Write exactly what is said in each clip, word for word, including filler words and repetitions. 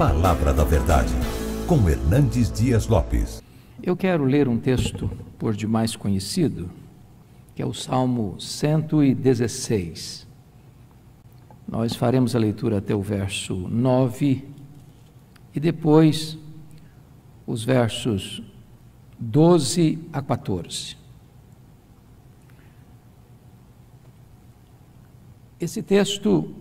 Palavra da Verdade, com Hernandes Dias Lopes. Eu quero ler um texto por demais conhecido, que é o Salmo cento e dezesseis. Nós faremos a leitura até o verso nove e depois os versos doze a quatorze. Esse texto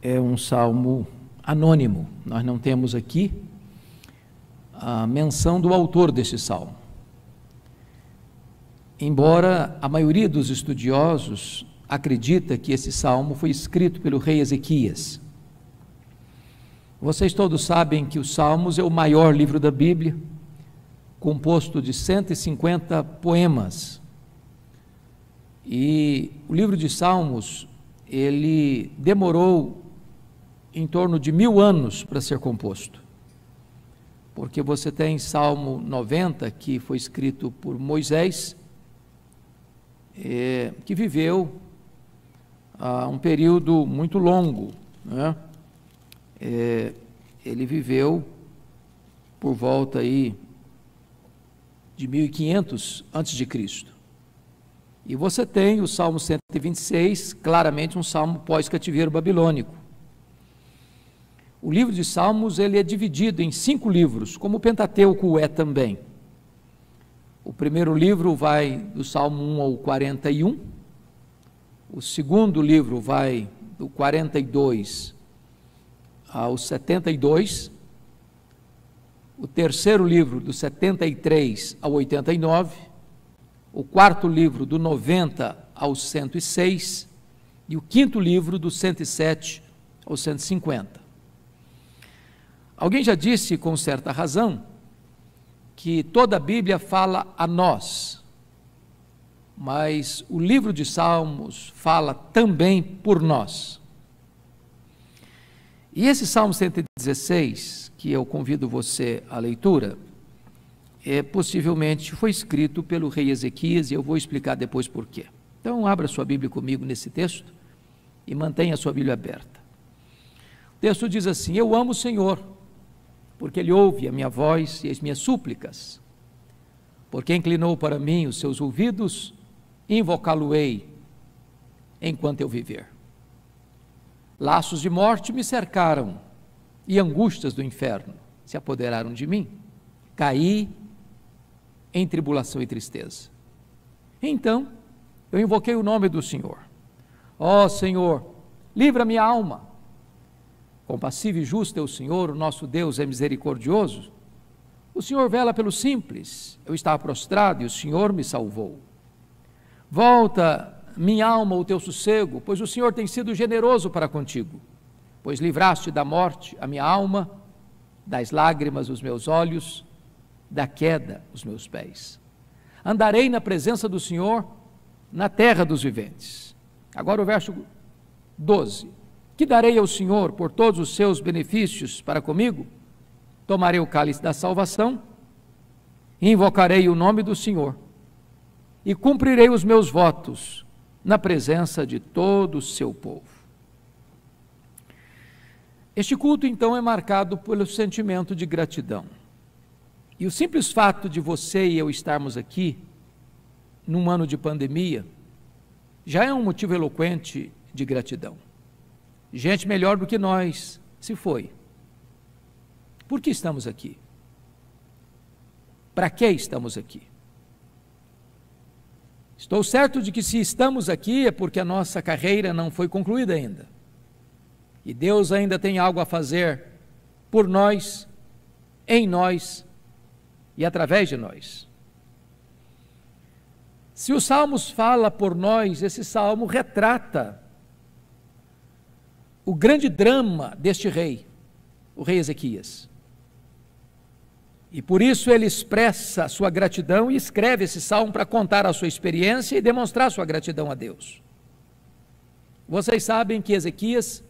é um salmo anônimo. Nós não temos aqui a menção do autor desse salmo. Embora a maioria dos estudiosos acredita que esse salmo foi escrito pelo rei Ezequias. Vocês todos sabem que os Salmos é o maior livro da Bíblia, composto de cento e cinquenta poemas. E o livro de Salmos, ele demorou em torno de mil anos para ser composto, porque você tem Salmo noventa, que foi escrito por Moisés, é, que viveu ah, um período muito longo, né? É, ele viveu por volta aí de mil e quinhentos antes de Cristo. E você tem o Salmo cento e vinte e seis, claramente um salmo pós-cativeiro babilônico. O livro de Salmos, ele é dividido em cinco livros, como o Pentateuco é também. O primeiro livro vai do Salmo um ao quarenta e um, o segundo livro vai do quarenta e dois ao setenta e dois, o terceiro livro do setenta e três ao oitenta e nove, o quarto livro do noventa ao cento e seis e o quinto livro do cento e sete ao cento e cinquenta. Alguém já disse, com certa razão, que toda a Bíblia fala a nós, mas o livro de Salmos fala também por nós. E esse Salmo cento e dezesseis, que eu convido você à leitura, é, possivelmente foi escrito pelo rei Ezequias, e eu vou explicar depois porquê. Então, abra sua Bíblia comigo nesse texto e mantenha a sua Bíblia aberta. O texto diz assim: eu amo o Senhor, porque ele ouve a minha voz e as minhas súplicas, porque inclinou para mim os seus ouvidos, invocá-lo-ei enquanto eu viver. Laços de morte me cercaram, e angústias do inferno se apoderaram de mim. Caí em tribulação e tristeza. Então eu invoquei o nome do Senhor. Ó Senhor, livra minha alma. Compassivo e justo é o Senhor, o nosso Deus é misericordioso. O Senhor vela pelo simples, eu estava prostrado e o Senhor me salvou. Volta, minha alma, o teu sossego, pois o Senhor tem sido generoso para contigo. Pois livraste da morte a minha alma, das lágrimas os meus olhos, da queda os meus pés. Andarei na presença do Senhor, na terra dos viventes. Agora o verso doze. Que darei ao Senhor por todos os seus benefícios para comigo? Tomarei o cálice da salvação, invocarei o nome do Senhor e cumprirei os meus votos na presença de todo o seu povo. Este culto, então, é marcado pelo sentimento de gratidão. E o simples fato de você e eu estarmos aqui, num ano de pandemia, já é um motivo eloquente de gratidão. Gente melhor do que nós se foi. Por que estamos aqui? Para que estamos aqui? Estou certo de que se estamos aqui é porque a nossa carreira não foi concluída ainda. E Deus ainda tem algo a fazer por nós, em nós e através de nós. Se os Salmos falam por nós, esse Salmo retrata o grande drama deste rei, o rei Ezequias. E por isso ele expressa a sua gratidão e escreve esse salmo para contar a sua experiência e demonstrar sua gratidão a Deus. Vocês sabem que Ezequias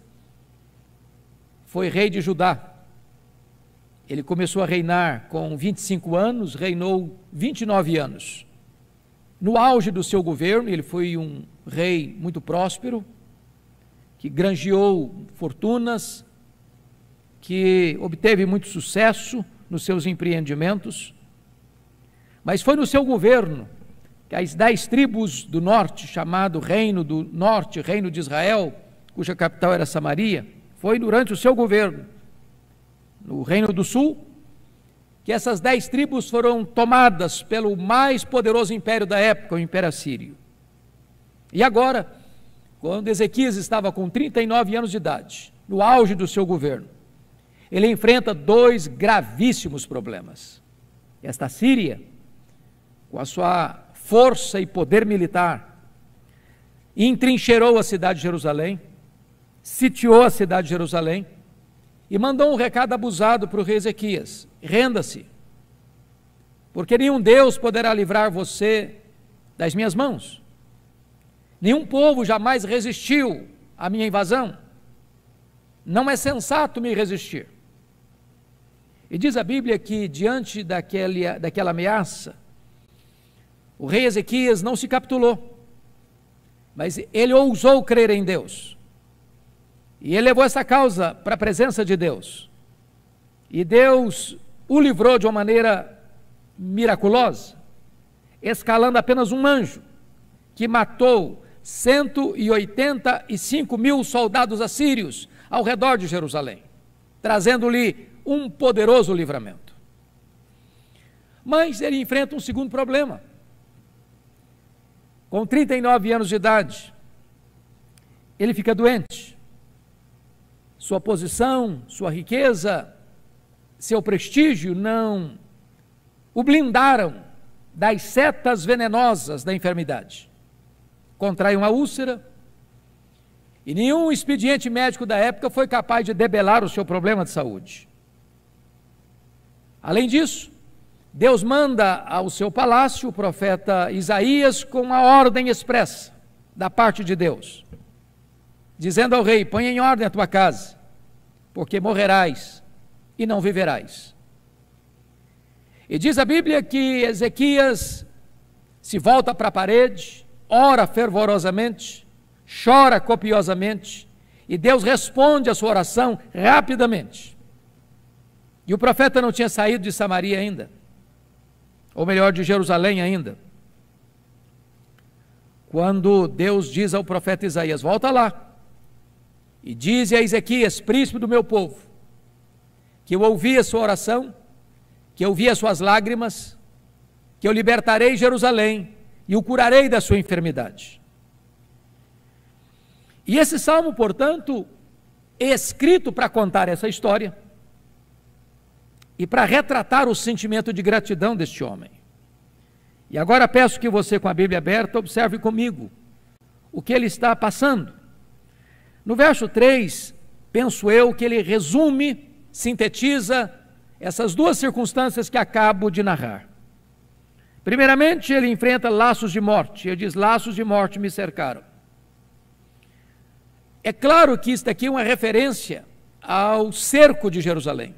foi rei de Judá. Ele começou a reinar com vinte e cinco anos, reinou vinte e nove anos. No auge do seu governo, ele foi um rei muito próspero, que granjeou fortunas, que obteve muito sucesso nos seus empreendimentos, mas foi no seu governo que as dez tribos do norte, chamado Reino do Norte, Reino de Israel, cuja capital era Samaria, foi durante o seu governo, no Reino do Sul, que essas dez tribos foram tomadas pelo mais poderoso império da época, o Império Assírio. E agora, quando Ezequias estava com trinta e nove anos de idade, no auge do seu governo, ele enfrenta dois gravíssimos problemas. Esta Síria, com a sua força e poder militar, entrincheirou a cidade de Jerusalém, sitiou a cidade de Jerusalém e mandou um recado abusado para o rei Ezequias: renda-se, porque nenhum Deus poderá livrar você das minhas mãos. Nenhum povo jamais resistiu à minha invasão. Não é sensato me resistir. E diz a Bíblia que diante daquele, daquela ameaça, o rei Ezequias não se capitulou, mas ele ousou crer em Deus. E ele levou essa causa para a presença de Deus. E Deus o livrou de uma maneira miraculosa, escalando apenas um anjo, que matou cento e oitenta e cinco mil soldados assírios ao redor de Jerusalém, trazendo-lhe um poderoso livramento. Mas ele enfrenta um segundo problema. Com trinta e nove anos de idade, ele fica doente. Sua posição, sua riqueza, seu prestígio não o blindaram das setas venenosas da enfermidade. Contrai uma úlcera, e nenhum expediente médico da época foi capaz de debelar o seu problema de saúde. Além disso, Deus manda ao seu palácio o profeta Isaías com uma ordem expressa da parte de Deus, dizendo ao rei: põe em ordem a tua casa, porque morrerás e não viverás. E diz a Bíblia que Ezequias se volta para a parede, ora fervorosamente, chora copiosamente, e Deus responde a sua oração rapidamente. E o profeta não tinha saído de Samaria ainda, ou melhor, de Jerusalém ainda, quando Deus diz ao profeta Isaías: volta lá e diz a Ezequias, príncipe do meu povo, que eu ouvi a sua oração, que eu vi as suas lágrimas, que eu libertarei Jerusalém e o curarei da sua enfermidade. E esse salmo, portanto, é escrito para contar essa história e para retratar o sentimento de gratidão deste homem. E agora peço que você, com a Bíblia aberta, observe comigo o que ele está passando. No verso três, penso eu que ele resume, sintetiza essas duas circunstâncias que acabo de narrar. Primeiramente, ele enfrenta laços de morte. Ele diz: laços de morte me cercaram. É claro que isso aqui é uma referência ao cerco de Jerusalém,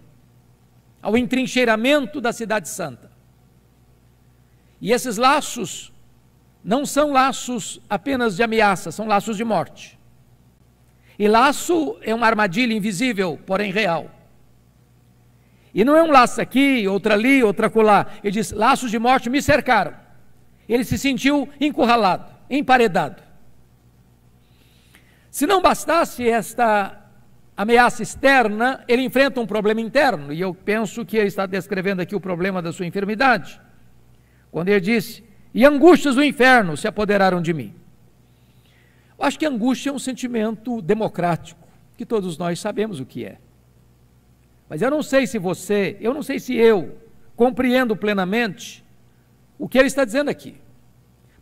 ao entrincheiramento da cidade santa. E esses laços não são laços apenas de ameaça, são laços de morte. E laço é uma armadilha invisível, porém real. E não é um laço aqui, outro ali, outro acolá. Ele diz: laços de morte me cercaram. Ele se sentiu encurralado, emparedado. Se não bastasse esta ameaça externa, ele enfrenta um problema interno. E eu penso que ele está descrevendo aqui o problema da sua enfermidade, quando ele disse: e angústias do inferno se apoderaram de mim. Eu acho que angústia é um sentimento democrático, que todos nós sabemos o que é. Mas eu não sei se você, eu não sei se eu compreendo plenamente o que ele está dizendo aqui,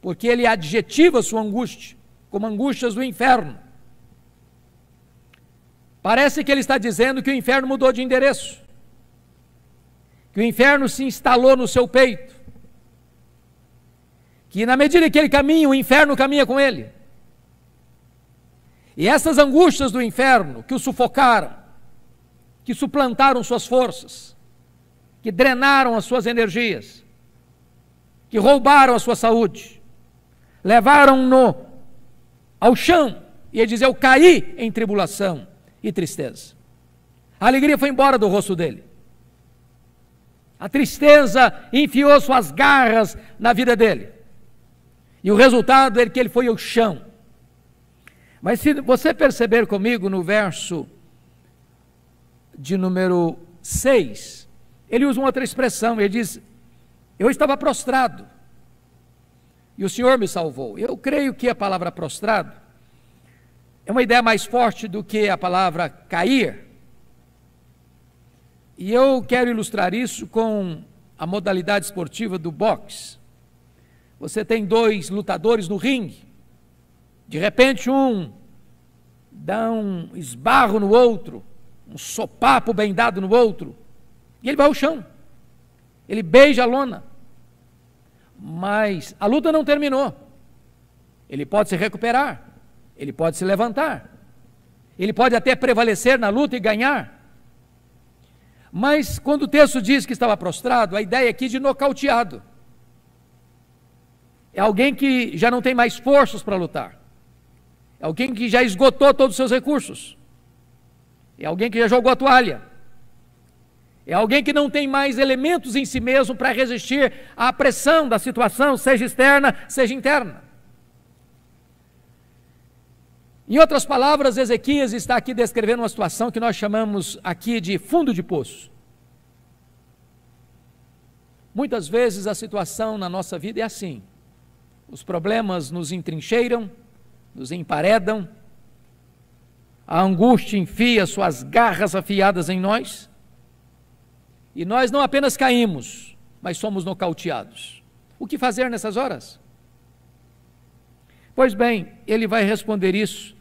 porque ele adjetiva sua angústia como angústias do inferno. Parece que ele está dizendo que o inferno mudou de endereço, que o inferno se instalou no seu peito, que na medida que ele caminha, o inferno caminha com ele. E essas angústias do inferno que o sufocaram, que suplantaram suas forças, que drenaram as suas energias, que roubaram a sua saúde, levaram-no ao chão, e ele diz: eu caí em tribulação e tristeza. A alegria foi embora do rosto dele. A tristeza enfiou suas garras na vida dele. E o resultado é que ele foi ao chão. Mas se você perceber comigo no verso de número seis, ele usa uma outra expressão, ele diz, eu estava prostrado e o Senhor me salvou. Eu creio que a palavra prostrado é uma ideia mais forte do que a palavra cair. E eu quero ilustrar isso com a modalidade esportiva do boxe. Você tem dois lutadores no ringue. De repente um dá um esbarro no outro, um sopapo bem dado no outro, e ele vai ao chão. Ele beija a lona. Mas a luta não terminou. Ele pode se recuperar, ele pode se levantar, ele pode até prevalecer na luta e ganhar. Mas quando o texto diz que estava prostrado, a ideia aqui é de nocauteado. É alguém que já não tem mais forças para lutar. É alguém que já esgotou todos os seus recursos. É alguém que já jogou a toalha. É alguém que não tem mais elementos em si mesmo para resistir à pressão da situação, seja externa, seja interna. Em outras palavras, Ezequias está aqui descrevendo uma situação que nós chamamos aqui de fundo de poço. Muitas vezes a situação na nossa vida é assim. Os problemas nos entrincheiram, nos emparedam, a angústia enfia suas garras afiadas em nós, e nós não apenas caímos, mas somos nocauteados. O que fazer nessas horas? Pois bem, ele vai responder isso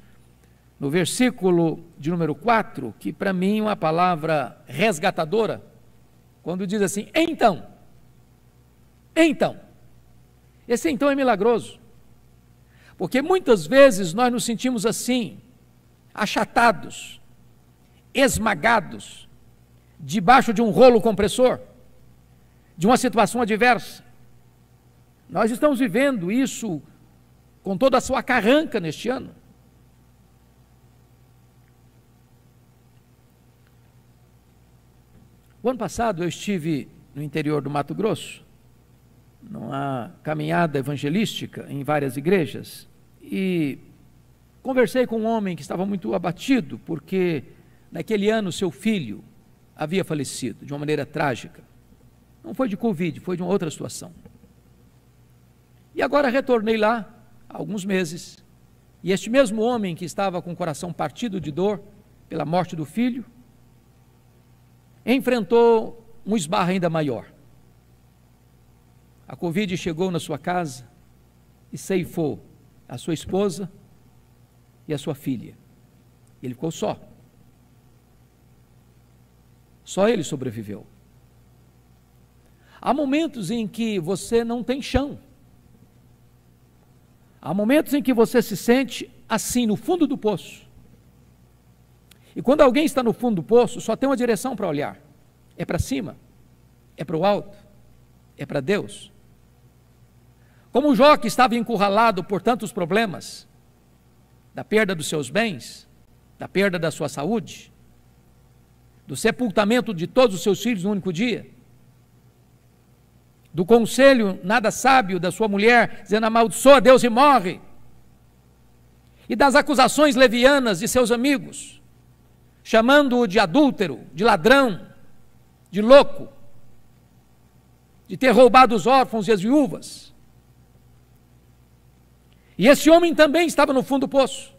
no versículo de número quatro, que para mim é uma palavra resgatadora, quando diz assim, então, então, esse então é milagroso, porque muitas vezes nós nos sentimos assim, achatados, esmagados, debaixo de um rolo compressor, de uma situação adversa. Nós estamos vivendo isso com toda a sua carranca neste ano. O ano passado eu estive no interior do Mato Grosso, numa caminhada evangelística em várias igrejas, e conversei com um homem que estava muito abatido, porque naquele ano seu filho havia falecido de uma maneira trágica. Não foi de Covid, foi de uma outra situação. E agora retornei lá há alguns meses, e este mesmo homem que estava com o coração partido de dor pela morte do filho, enfrentou um esbarro ainda maior. A Covid chegou na sua casa e ceifou a sua esposa e a sua filha. Ele ficou só. Só ele sobreviveu. Há momentos em que você não tem chão. Há momentos em que você se sente assim, no fundo do poço. E quando alguém está no fundo do poço, só tem uma direção para olhar. É para cima, é para o alto, é para Deus. Como Jó, que estava encurralado por tantos problemas, da perda dos seus bens, da perda da sua saúde, do sepultamento de todos os seus filhos no único dia, do conselho nada sábio da sua mulher, dizendo amaldiçoa Deus e morre, e das acusações levianas de seus amigos, chamando-o de adúltero, de ladrão, de louco, de ter roubado os órfãos e as viúvas. E esse homem também estava no fundo do poço,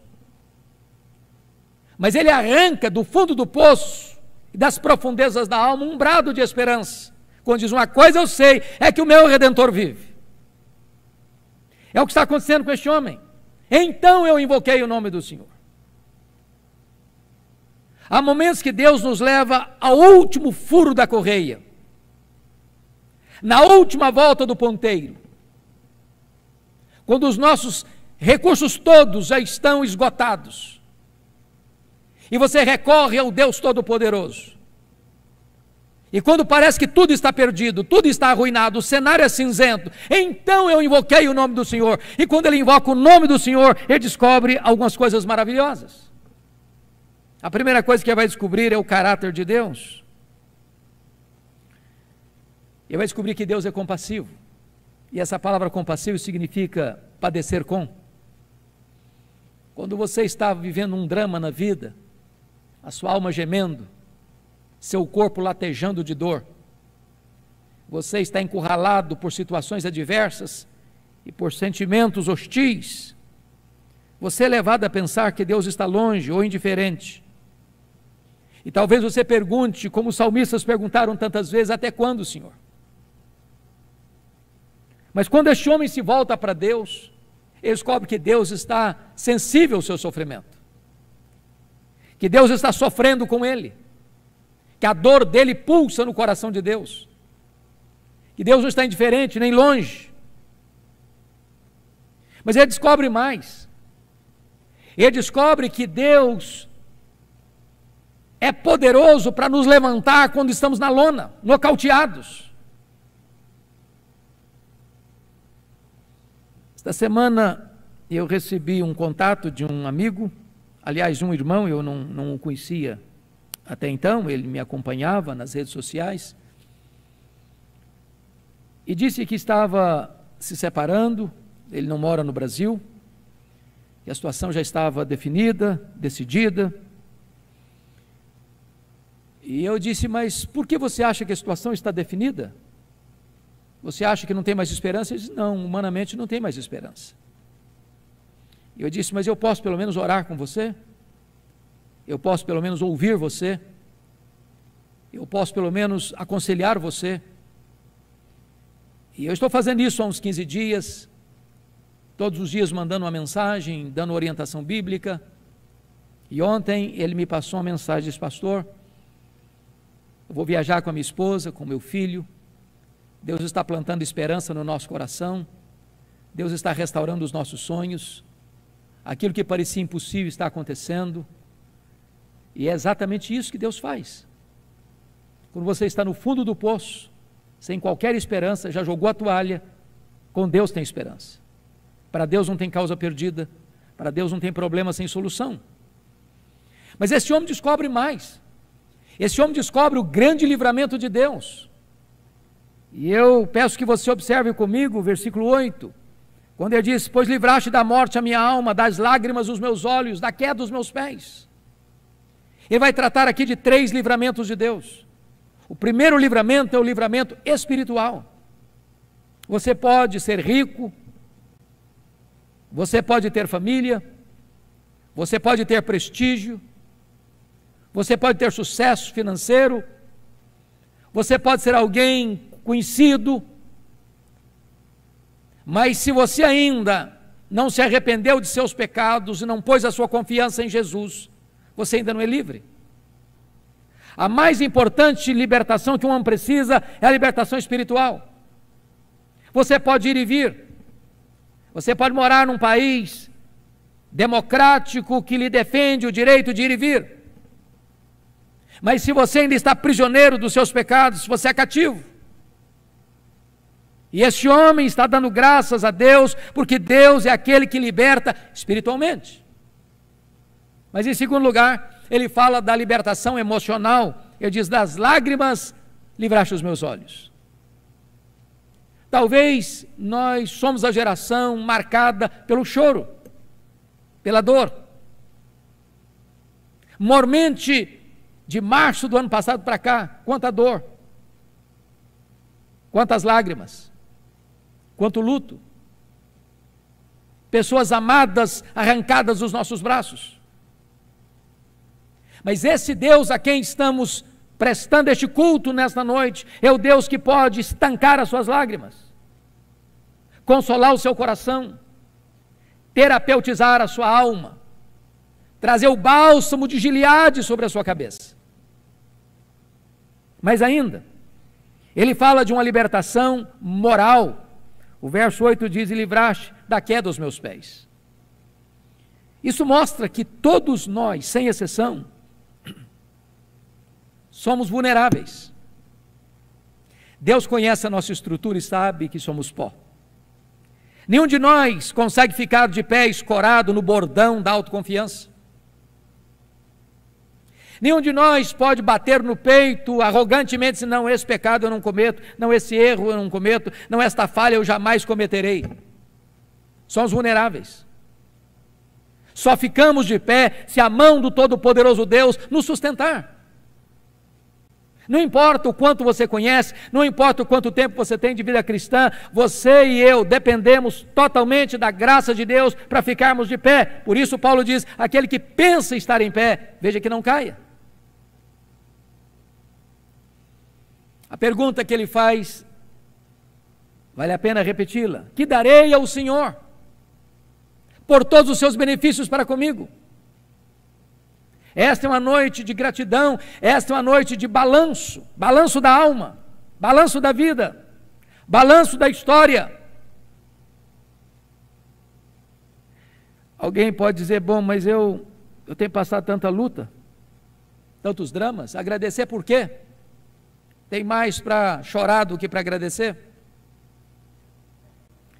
mas ele arranca do fundo do poço e das profundezas da alma um brado de esperança, quando diz uma coisa eu sei, é que o meu Redentor vive. É o que está acontecendo com este homem. Então eu invoquei o nome do Senhor. Há momentos que Deus nos leva ao último furo da correia, na última volta do ponteiro, quando os nossos recursos todos já estão esgotados, e você recorre ao Deus Todo-Poderoso, e quando parece que tudo está perdido, tudo está arruinado, o cenário é cinzento, então eu invoquei o nome do Senhor, e quando ele invoca o nome do Senhor, ele descobre algumas coisas maravilhosas. A primeira coisa que ele vai descobrir é o caráter de Deus. Ele vai descobrir que Deus é compassivo. E essa palavra compassivo significa padecer com. Quando você está vivendo um drama na vida, a sua alma gemendo, seu corpo latejando de dor, você está encurralado por situações adversas e por sentimentos hostis, você é levado a pensar que Deus está longe ou indiferente. E talvez você pergunte, como os salmistas perguntaram tantas vezes, até quando, Senhor? Mas quando este homem se volta para Deus, ele descobre que Deus está sensível ao seu sofrimento, que Deus está sofrendo com ele, que a dor dele pulsa no coração de Deus, que Deus não está indiferente nem longe. Mas ele descobre mais, ele descobre que Deus é poderoso para nos levantar quando estamos na lona, nocauteados. Esta semana eu recebi um contato de um amigo, aliás um irmão, eu não, não o conhecia até então, ele me acompanhava nas redes sociais, e disse que estava se separando, ele não mora no Brasil, e a situação já estava definida, decidida. E eu disse, mas por que você acha que a situação está definida? Você acha que não tem mais esperança? Ele disse, não, humanamente não tem mais esperança. E eu disse, mas eu posso pelo menos orar com você? Eu posso pelo menos ouvir você? Eu posso pelo menos aconselhar você? E eu estou fazendo isso há uns quinze dias, todos os dias mandando uma mensagem, dando orientação bíblica. E ontem ele me passou uma mensagem, disse, pastor, eu vou viajar com a minha esposa, com o meu filho, Deus está plantando esperança no nosso coração, Deus está restaurando os nossos sonhos, aquilo que parecia impossível está acontecendo, e é exatamente isso que Deus faz. Quando você está no fundo do poço, sem qualquer esperança, já jogou a toalha, com Deus tem esperança. Para Deus não tem causa perdida, para Deus não tem problema sem solução. Mas esse homem descobre mais. Esse homem descobre o grande livramento de Deus. E eu peço que você observe comigo o versículo oito, quando ele diz, pois livraste da morte a minha alma, das lágrimas os meus olhos, da queda os meus pés. Ele vai tratar aqui de três livramentos de Deus. O primeiro livramento é o livramento espiritual. Você pode ser rico, você pode ter família, você pode ter prestígio, você pode ter sucesso financeiro, você pode ser alguém conhecido, mas se você ainda não se arrependeu de seus pecados e não pôs a sua confiança em Jesus, você ainda não é livre. A mais importante libertação que um homem precisa é a libertação espiritual. Você pode ir e vir, você pode morar num país democrático que lhe defende o direito de ir e vir, mas se você ainda está prisioneiro dos seus pecados, você é cativo. E este homem está dando graças a Deus, porque Deus é aquele que liberta espiritualmente. Mas em segundo lugar, ele fala da libertação emocional. Ele diz, das lágrimas livraste os meus olhos. Talvez nós somos a geração marcada pelo choro, pela dor. Mormente, de março do ano passado para cá, quanta dor, quantas lágrimas, quanto luto, pessoas amadas arrancadas dos nossos braços. Mas esse Deus a quem estamos prestando este culto nesta noite, é o Deus que pode estancar as suas lágrimas, consolar o seu coração, terapeutizar a sua alma, trazer o bálsamo de Gileade sobre a sua cabeça. Mas ainda, ele fala de uma libertação moral. O verso oito diz, e livraste da queda os meus pés. Isso mostra que todos nós, sem exceção, somos vulneráveis. Deus conhece a nossa estrutura e sabe que somos pó. Nenhum de nós consegue ficar de pé escorado no bordão da autoconfiança. Nenhum de nós pode bater no peito arrogantemente, se não, esse pecado eu não cometo, não esse erro eu não cometo, não esta falha eu jamais cometerei. Somos vulneráveis. Só ficamos de pé se a mão do Todo-Poderoso Deus nos sustentar. Não importa o quanto você conhece, não importa o quanto tempo você tem de vida cristã, você e eu dependemos totalmente da graça de Deus para ficarmos de pé. Por isso Paulo diz, aquele que pensa estar em pé, veja que não caia. A pergunta que ele faz, vale a pena repeti-la: que darei ao Senhor por todos os seus benefícios para comigo? Esta é uma noite de gratidão, esta é uma noite de balanço, balanço da alma, balanço da vida, balanço da história. Alguém pode dizer, bom, mas eu, eu tenho passado tanta luta, tantos dramas, agradecer por quê? Tem mais para chorar do que para agradecer?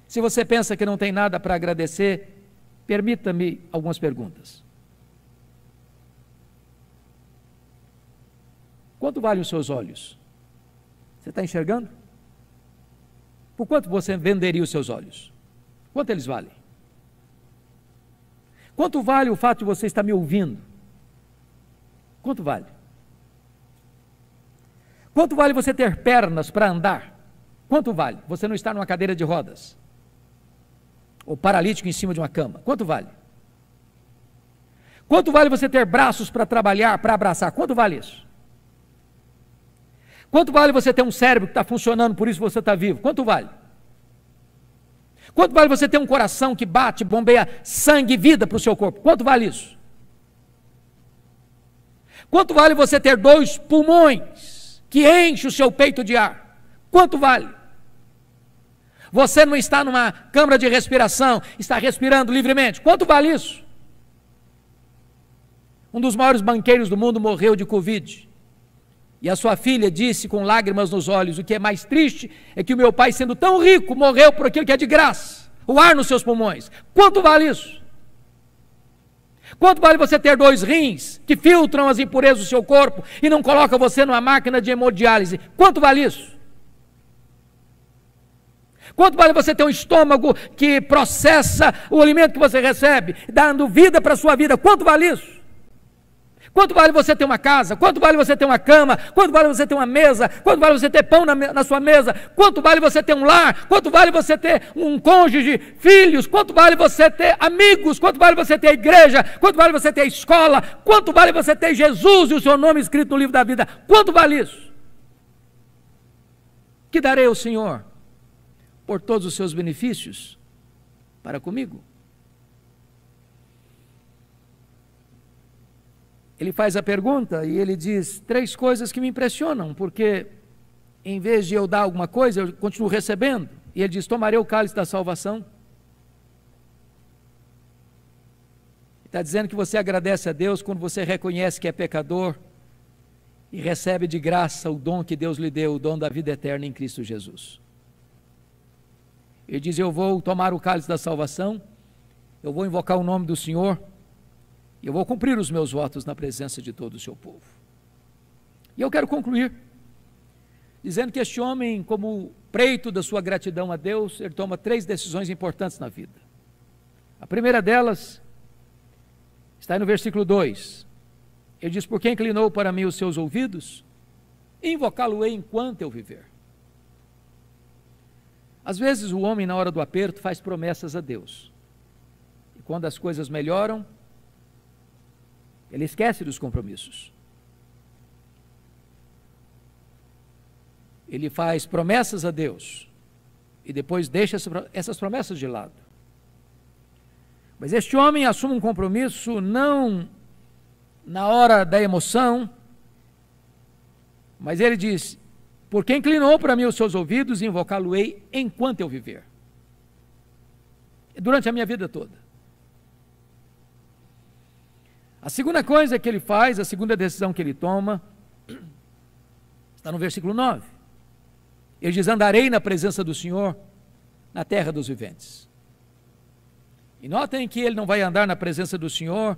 Se você pensa que não tem nada para agradecer, permita-me algumas perguntas. Quanto valem os seus olhos? Você está enxergando? Por quanto você venderia os seus olhos? Quanto eles valem? Quanto vale o fato de você estar me ouvindo? Quanto vale? Quanto vale você ter pernas para andar? Quanto vale você não estar numa cadeira de rodas? Ou paralítico em cima de uma cama? Quanto vale? Quanto vale você ter braços para trabalhar, para abraçar? Quanto vale isso? Quanto vale você ter um cérebro que está funcionando, por isso você está vivo? Quanto vale? Quanto vale você ter um coração que bate, bombeia sangue e vida para o seu corpo? Quanto vale isso? Quanto vale você ter dois pulmões que enchem o seu peito de ar? Quanto vale? Você não está numa câmara de respiração, está respirando livremente. Quanto vale isso? Um dos maiores banqueiros do mundo morreu de Covid. E a sua filha disse com lágrimas nos olhos, o que é mais triste é que o meu pai, sendo tão rico, morreu por aquilo que é de graça, o ar nos seus pulmões. Quanto vale isso? Quanto vale você ter dois rins que filtram as impurezas do seu corpo e não colocam você numa máquina de hemodiálise? Quanto vale isso? Quanto vale você ter um estômago que processa o alimento que você recebe, dando vida para a sua vida? Quanto vale isso? Quanto vale você ter uma casa? Quanto vale você ter uma cama? Quanto vale você ter uma mesa? Quanto vale você ter pão na, na sua mesa? Quanto vale você ter um lar? Quanto vale você ter um cônjuge, filhos? Quanto vale você ter amigos? Quanto vale você ter a igreja? Quanto vale você ter a escola? Quanto vale você ter Jesus e o seu nome escrito no livro da vida? Quanto vale isso? Que darei ao Senhor por todos os seus benefícios para comigo? Ele faz a pergunta e ele diz três coisas que me impressionam, porque em vez de eu dar alguma coisa, eu continuo recebendo. E ele diz, tomarei o cálice da salvação. Está dizendo que você agradece a Deus quando você reconhece que é pecador e recebe de graça o dom que Deus lhe deu, o dom da vida eterna em Cristo Jesus. Ele diz, eu vou tomar o cálice da salvação, eu vou invocar o nome do Senhor, eu vou cumprir os meus votos na presença de todo o seu povo. E eu quero concluir, dizendo que este homem, como preito da sua gratidão a Deus, ele toma três decisões importantes na vida. A primeira delas está aí no versículo dois. Ele diz, por que inclinou para mim os seus ouvidos? Invocá-lo-ei enquanto eu viver. Às vezes o homem, na hora do aperto, faz promessas a Deus. E quando as coisas melhoram, ele esquece dos compromissos. Ele faz promessas a Deus e depois deixa essas promessas de lado. Mas este homem assume um compromisso não na hora da emoção, mas ele diz, porque inclinou para mim os seus ouvidos, invocá-lo-ei enquanto eu viver. Durante a minha vida toda. A segunda coisa que ele faz, a segunda decisão que ele toma, está no versículo nove. Ele diz, andarei na presença do Senhor, na terra dos viventes. E notem que ele não vai andar na presença do Senhor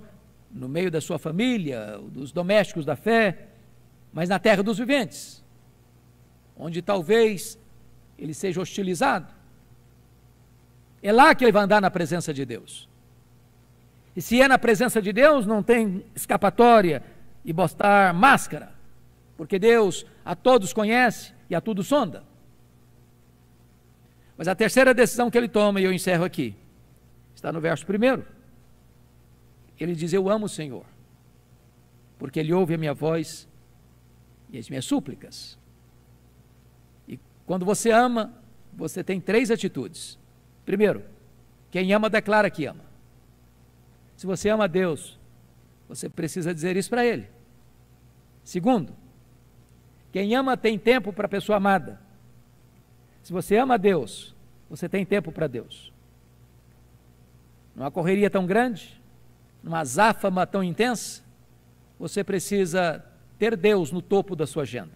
no meio da sua família, dos domésticos da fé, mas na terra dos viventes, onde talvez ele seja hostilizado. É lá que ele vai andar na presença de Deus. E se é na presença de Deus, não tem escapatória e botar máscara, porque Deus a todos conhece e a tudo sonda. Mas a terceira decisão que ele toma, e eu encerro aqui, está no verso primeiro. Ele diz: eu amo o Senhor, porque ele ouve a minha voz e as minhas súplicas. E quando você ama, você tem três atitudes. Primeiro, quem ama declara que ama. Se você ama a Deus, você precisa dizer isso para ele. Segundo, quem ama tem tempo para a pessoa amada. Se você ama a Deus, você tem tempo para Deus. Numa correria tão grande, numa azáfama tão intensa, você precisa ter Deus no topo da sua agenda.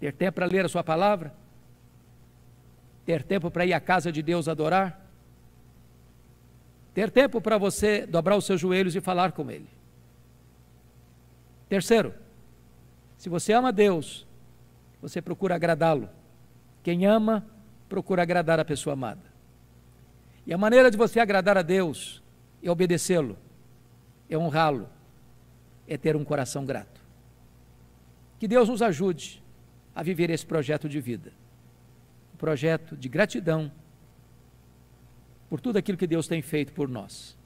Ter tempo para ler a sua palavra, ter tempo para ir à casa de Deus adorar, ter tempo para você dobrar os seus joelhos e falar com ele. Terceiro, se você ama Deus, você procura agradá-lo. Quem ama, procura agradar a pessoa amada. E a maneira de você agradar a Deus é obedecê-lo, é honrá-lo, é ter um coração grato. Que Deus nos ajude a viver esse projeto de vida, um projeto de gratidão por tudo aquilo que Deus tem feito por nós,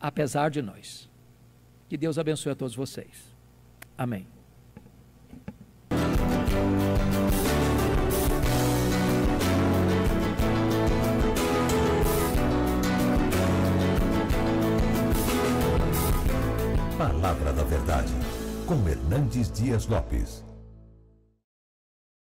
apesar de nós. Que Deus abençoe a todos vocês. Amém. Palavra da Verdade, com Hernandes Dias Lopes.